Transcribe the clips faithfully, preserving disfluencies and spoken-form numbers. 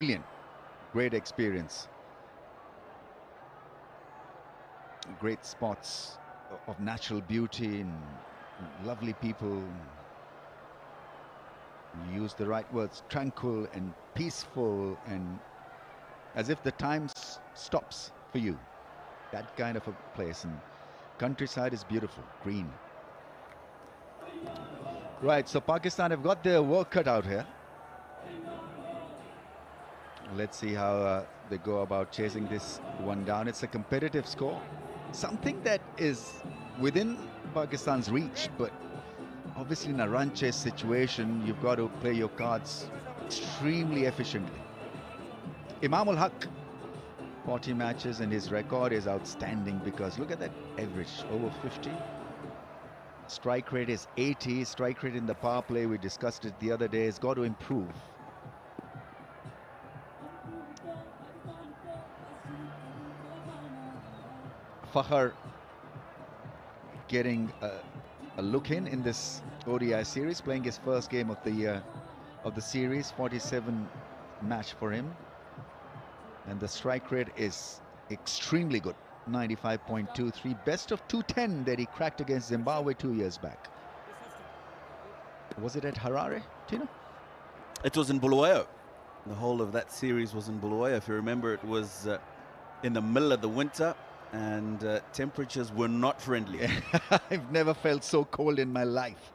Brilliant, great experience, great spots of natural beauty and lovely people. You use the right words, tranquil and peaceful, and as if the time stops for you. That kind of a place, and countryside is beautiful, green. Right, so Pakistan have got their work cut out here. Let's see how uh, they go about chasing this one down. It's a competitive score, something that is within Pakistan's reach, but obviously in a run chase situation, you've got to play your cards extremely efficiently. Imam-ul-Haq, forty matches, and his record is outstanding because look at that average, over fifty. Strike rate is eighty. Strike rate in the power play, we discussed it the other day, has got to improve. Fakhar getting a, a look in in this O D I series, playing his first game of the year, of the series, forty-seven match for him, and the strike rate is extremely good, ninety-five point two three, best of two ten that he cracked against Zimbabwe two years back. Was it at Harare, Tina? It was in Bulawayo. The whole of that series was in Bulawayo. If you remember, it was uh, in the middle of the winter, and uh, temperatures were not friendly. I've never felt so cold in my life.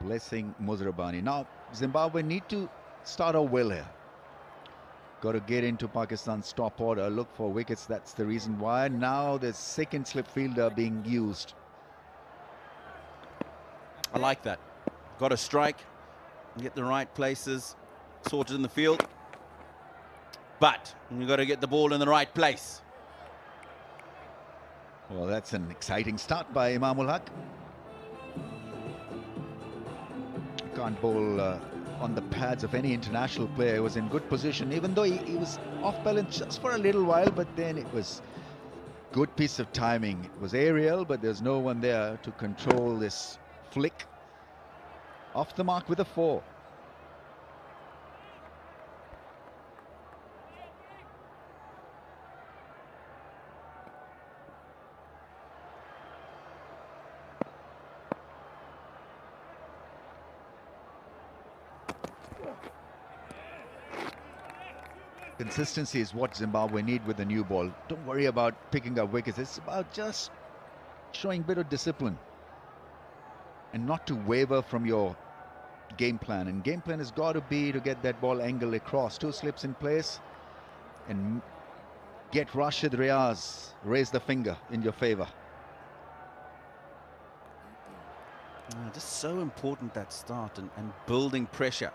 Blessing Muzarabani. Now Zimbabwe need to start off well here. Got to get into Pakistan's top order, look for wickets. That's the reason why now the second slip fielder being used. I like that. Got to strike, get the right places sorted in the field. But you've got to get the ball in the right place. Well, that's an exciting start by Imam-ul-Haq. Can't bowl uh, on the pads of any international player. He was in good position, even though he, he was off balance just for a little while, but then it was good piece of timing. It was aerial, but there's no one there to control this flick. Off the mark with a four. Consistency is what Zimbabwe need with the new ball. Don't worry about picking up wickets. It's about just showing a bit of discipline and not to waver from your game plan. And game plan has got to be to get that ball angle across. Two slips in place and get Rashid Riaz. Raise the finger in your favor. Oh, just so important, that start and, and building pressure.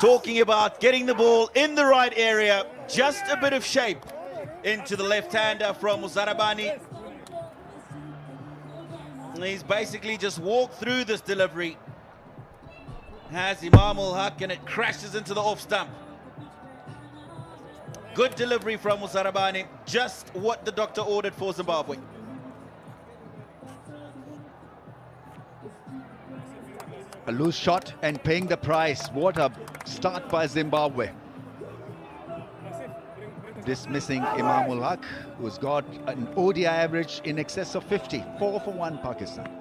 Talking about getting the ball in the right area, just a bit of shape into the left-hander from Muzarabani. He's basically just walked through this delivery. Has Imam-ul-Haq, and it crashes into the off stump. Good delivery from Muzarabani, just what the doctor ordered for Zimbabwe. A loose shot and paying the price. What a start by Zimbabwe. Dismissing Imam-ul-Haq, who's got an O D I average in excess of fifty. Four for one, Pakistan.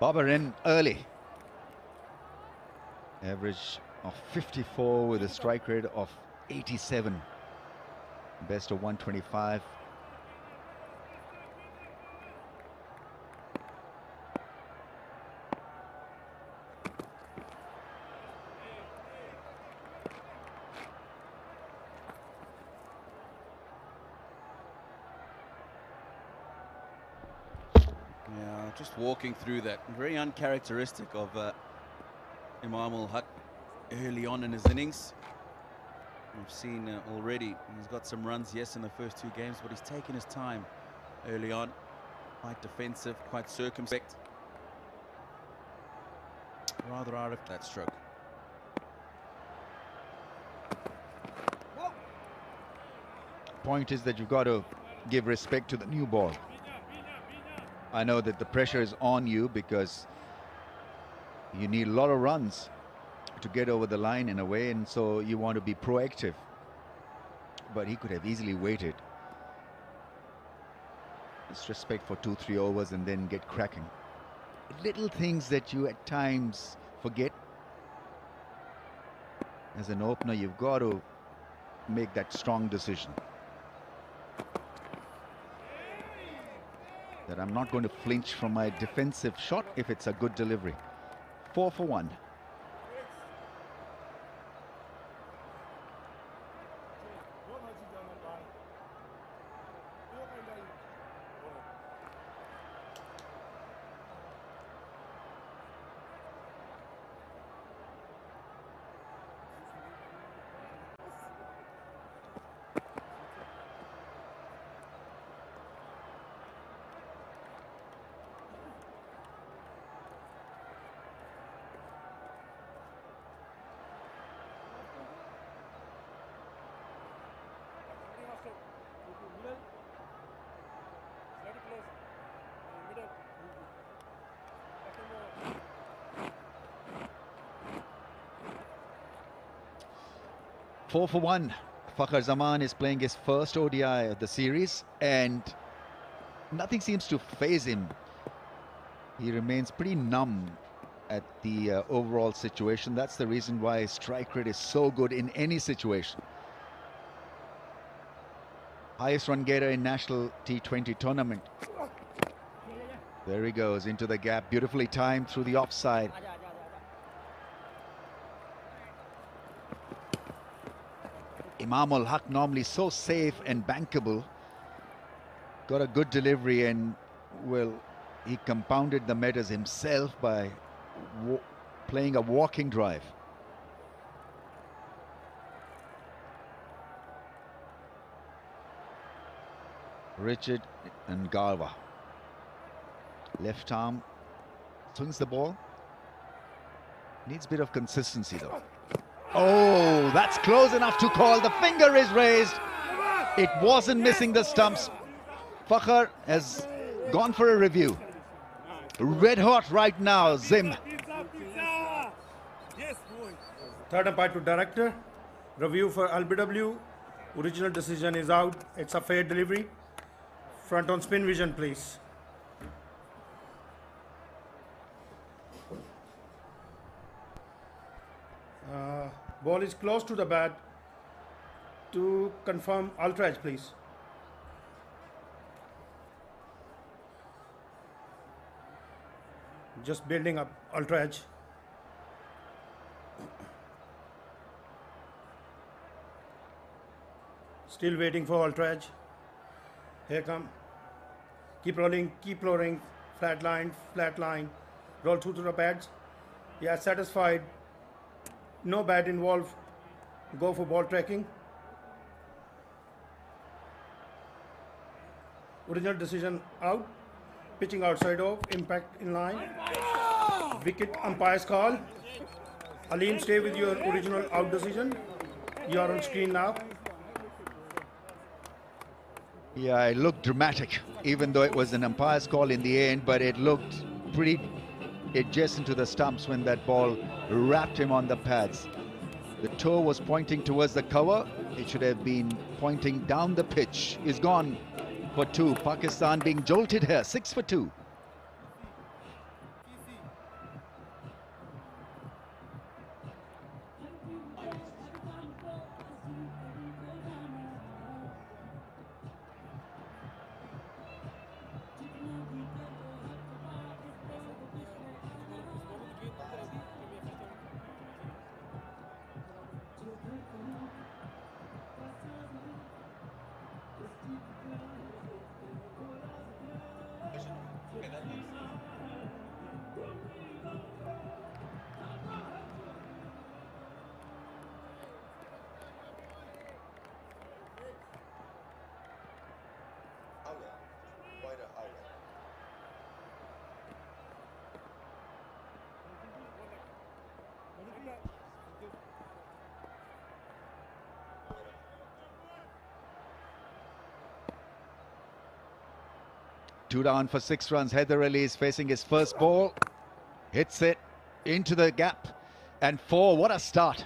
Babar in early. Average of fifty-four with a strike rate of eighty-seven. Best of one twenty-five. Yeah, just walking through that. Very uncharacteristic of uh, Imam-ul-Haq early on in his innings. We've seen uh, already he's got some runs, yes, in the first two games, but he's taken his time early on. Quite defensive, quite circumspect. Rather out of that stroke. Point is that you've got to give respect to the new ball. I know that the pressure is on you because you need a lot of runs to get over the line in a way, and so you want to be proactive. But he could have easily waited. Just respect for two, three overs and then get cracking. Little things that you at times forget. As an opener, you've got to make that strong decision. That I'm not going to flinch from my defensive shot if it's a good delivery. Four for one. Four for one. Fakhar Zaman is playing his first O D I of the series, and nothing seems to faze him. He remains pretty numb at the uh, overall situation. That's the reason why his strike rate is so good in any situation. Highest run getter in national T twenty tournament. There he goes into the gap, beautifully timed through the offside. Imam-ul-Haq normally so safe and bankable, got a good delivery, and well, he compounded the matters himself by playing a walking drive. Richard and Garva, left arm swings the ball, needs a bit of consistency though. Oh, that's close enough to call. The finger is raised. It wasn't missing the stumps. Fakhar has gone for a review. Red hot right now, Zim. Third umpire to director. Review for L B W. Original decision is out. It's a fair delivery. Front on spin vision, please. Uh, Ball is close to the bat. To confirm ultra edge, please. Just building up ultra edge. Still waiting for ultra edge. Here come. Keep rolling, keep rolling. Flat line, flat line. Roll through to the pads. Yeah, satisfied. No bat involved. Go for ball tracking. Original decision out. Pitching outside of impact in line. Wicket umpire's call. Aleem, stay with your original out decision. You are on screen now. Yeah, it looked dramatic, even though it was an umpire's call in the end, but it looked pretty adjacent to the stumps when that ball wrapped him on the pads. The toe was pointing towards the cover. It should have been pointing down the pitch. Is gone for two. Pakistan being jolted here. Six for two. Two down for six runs. Heather Ali is facing his first ball. Hits it into the gap. And four, what a start.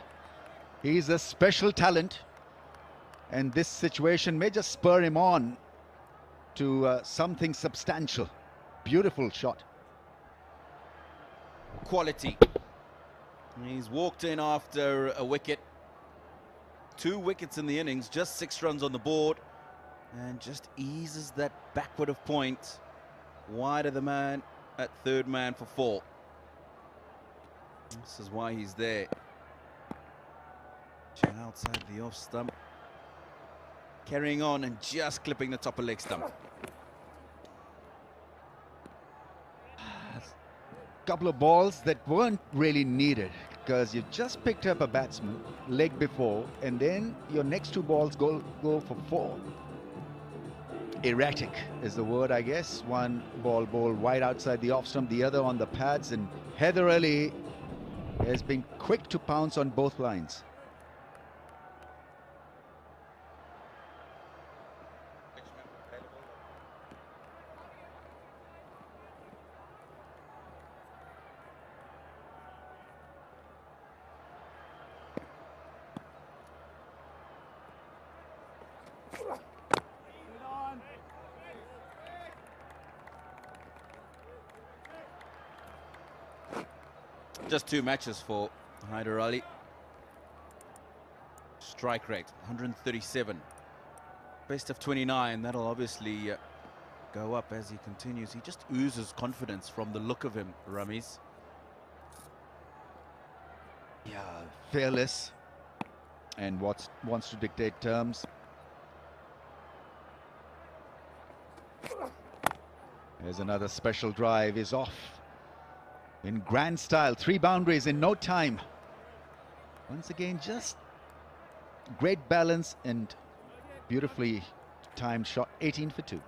He's a special talent. And this situation may just spur him on to uh, something substantial. Beautiful shot. Quality. He's walked in after a wicket. Two wickets in the innings, just six runs on the board. And just eases that backward of point. Wide of the man at third man for four. This is why he's there. Outside the off stump. Carrying on and just clipping the top of leg stump. Couple of balls that weren't really needed, because you've just picked up a batsman leg before, and then your next two balls go go for four. Erratic is the word, I guess. One ball ball wide outside the off stump, the other on the pads, and Heather Ali has been quick to pounce on both lines. Just two matches for Haider Ali. Strike rate one hundred thirty-seven, best of twenty-nine. That'll obviously uh, go up as he continues. He just oozes confidence from the look of him, Ramiz. Yeah, fearless, and what's wants to dictate terms. There's another special drive. He's off in grand style. Three boundaries in no time. Once again, just great balance and beautifully timed shot. eighteen for two.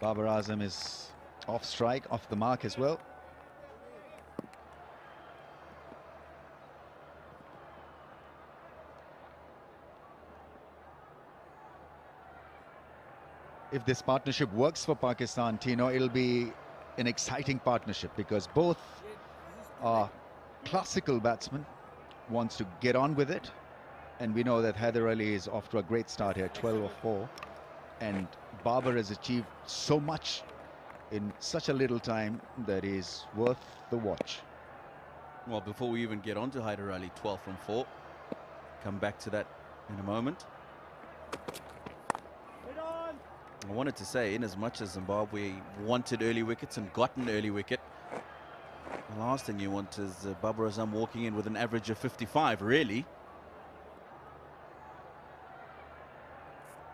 Babar Azam is off strike, off the mark as well. If this partnership works for Pakistan, Tino, it'll be an exciting partnership, because both are classical batsmen, wants to get on with it. And we know that Heather Ali is off to a great start here, twelve off four. And Babar has achieved so much in such a little time that is worth the watch. Well, before we even get on to Haider Ali, twelve from four. Come back to that in a moment. I wanted to say, in as much as Zimbabwe wanted early wickets and got an early wicket, the last thing you want is uh, Babar Azam walking in with an average of fifty-five, really.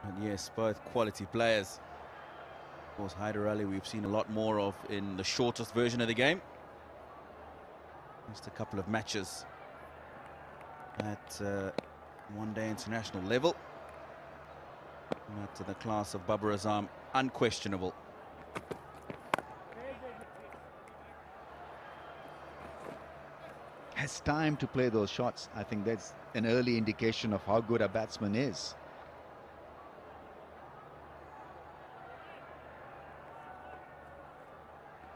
And yes, both quality players. Of course, Haider Ali we've seen a lot more of in the shortest version of the game. Just a couple of matches at uh, one-day international level. Not to the class of Babar Azam, unquestionable. Has time to play those shots. I think that's an early indication of how good a batsman is.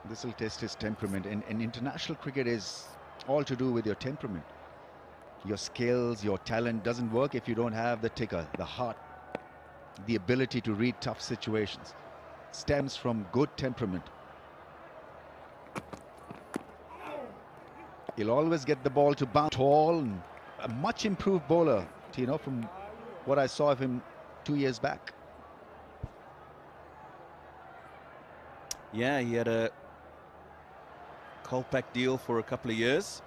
This will test his temperament, and, and international cricket is all to do with your temperament. Your skills, your talent doesn't work if you don't have the ticker, the heart, the ability to read tough situations. Stems from good temperament. He'll always get the ball to bounce. Tall and a much improved bowler, you know, from what I saw of him two years back. Yeah, he had a Colpack deal for a couple of years.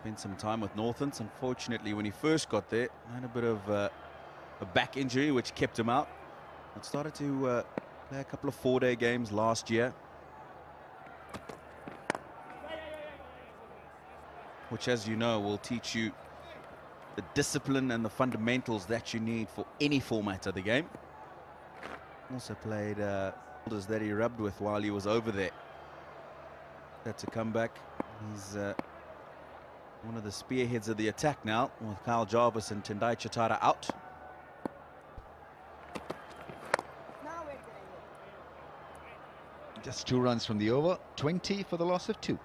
spent some time with Northants. Unfortunately, when he first got there, had a bit of uh, a back injury, which kept him out. And started to uh, play a couple of four-day games last year, which, as you know, will teach you the discipline and the fundamentals that you need for any format of the game. Also played uh, shoulders that he rubbed with while he was over there. That's a comeback. He's uh, one of the spearheads of the attack now, with Kyle Jarvis and Tendai Chitara out. Just two runs from the over, twenty for the loss of two.